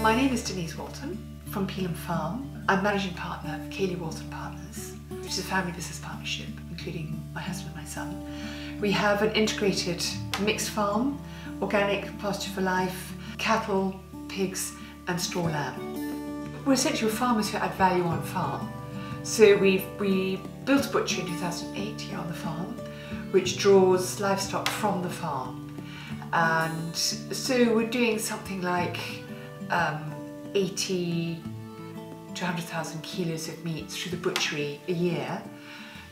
My name is Denise Walton from Peelham Farm. I'm managing partner of Kayleigh Walton Partners, which is a family business partnership, including my husband and my son. We have an integrated mixed farm, organic, pasture for life, cattle, pigs and straw lamb. We're essentially farmers who add value on farm. So we built a butchery in 2008 here on the farm, which draws livestock from the farm. And so we're doing something like 80 to 100,000 kilos of meat through the butchery a year,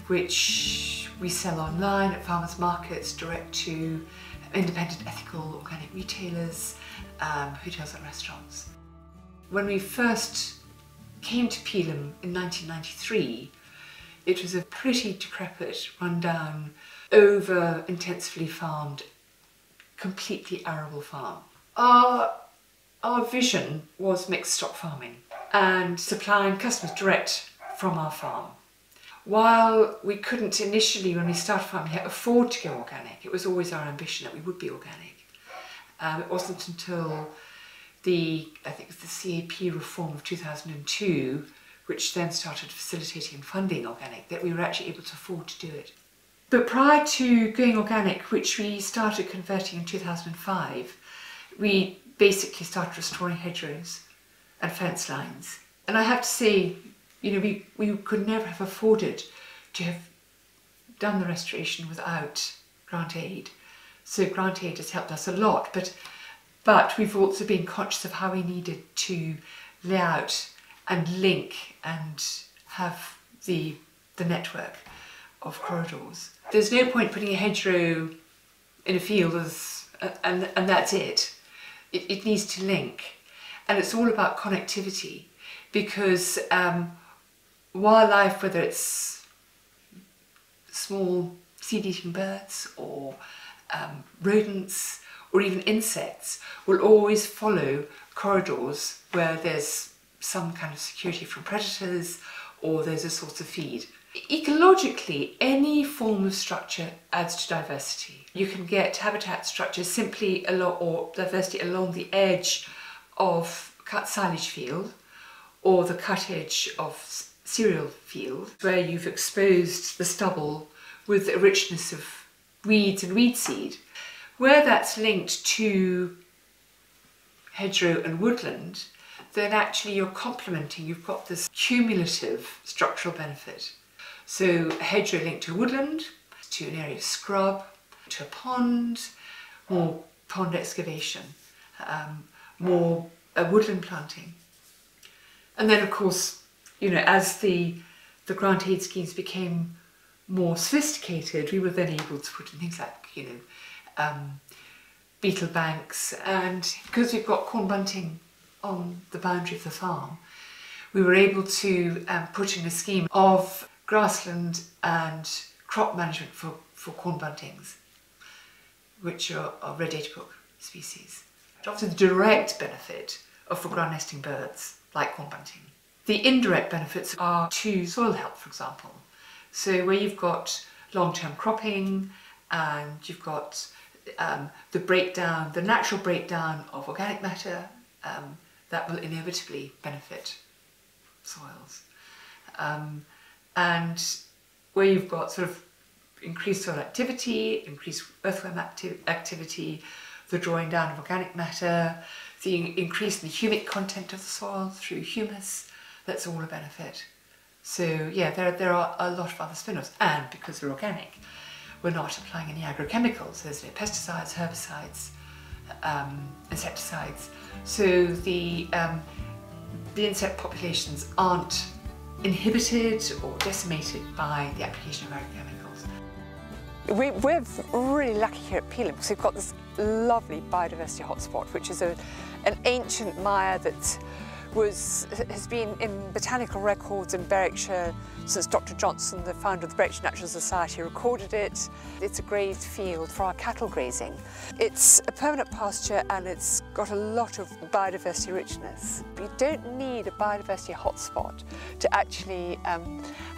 which we sell online at farmers markets, direct to independent ethical organic retailers, hotels and restaurants. When we first came to Peelham in 1993, it was a pretty decrepit, run-down, over-intensively farmed, completely arable farm. Our vision was mixed stock farming and supplying customers direct from our farm. While we couldn't initially, when we started farming here, afford to go organic, it was always our ambition that we would be organic. It wasn't until the CAP reform of 2002, which then started facilitating and funding organic, that we were actually able to afford to do it. But prior to going organic, which we started converting in 2005, we basically started restoring hedgerows and fence lines. And I have to say, you know, we could never have afforded to have done the restoration without grant aid. So grant aid has helped us a lot, but we've also been conscious of how we needed to lay out and link and have the network of corridors. There's no point putting a hedgerow in a field and that's it. It needs to link. And it's all about connectivity, because wildlife, whether it's small seed-eating birds or rodents or even insects, will always follow corridors where there's some kind of security from predators or there's a source of feed. Ecologically, any form of structure adds to diversity. You can get habitat structure simply or diversity along the edge of cut silage field or the cut edge of cereal field, where you've exposed the stubble with a richness of weeds and weed seed. Where that's linked to hedgerow and woodland, then actually you're complementing, you've got this cumulative structural benefit. So a hedgerow linked to woodland, to an area of scrub, to a pond, more pond excavation, more woodland planting. And then of course, you know, as the grant aid schemes became more sophisticated, we were then able to put in things like, you know, beetle banks, and because we've got corn bunting on the boundary of the farm, we were able to put in a scheme of grassland and crop management for corn buntings, which are red databook species. Often the direct benefit are for ground nesting birds like corn bunting. The indirect benefits are to soil health, for example. So where you've got long-term cropping and you've got the natural breakdown of organic matter, that will inevitably benefit soils. And where you've got sort of increased soil activity, increased earthworm activity, the drawing down of organic matter, the increase in the humic content of the soil through humus, that's all a benefit. So yeah, there are a lot of other spin-offs, and because we're organic, we're not applying any agrochemicals. There's no pesticides, herbicides, insecticides. So the insect populations aren't inhibited or decimated by the application of agrochemicals. We're really lucky here at Peelham because we've got this lovely biodiversity hotspot, which is an ancient mire that has been in botanical records in Berwickshire since Dr Johnson, the founder of the Berwickshire Natural Society, recorded it. It's a grazed field for our cattle grazing. It's a permanent pasture and it's got a lot of biodiversity richness. You don't need a biodiversity hotspot to actually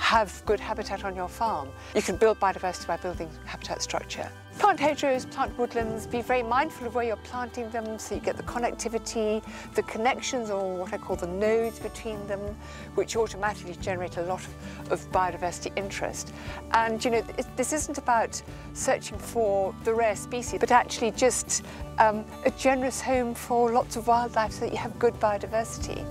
have good habitat on your farm. You can build biodiversity by building habitat structure. Plant hedgerows, plant woodlands, be very mindful of where you're planting them so you get the connectivity, the connections, or what I call the nodes between them, which automatically generate a lot of biodiversity interest. And you know, this isn't about searching for the rare species, but actually just a generous home for lots of wildlife so that you have good biodiversity.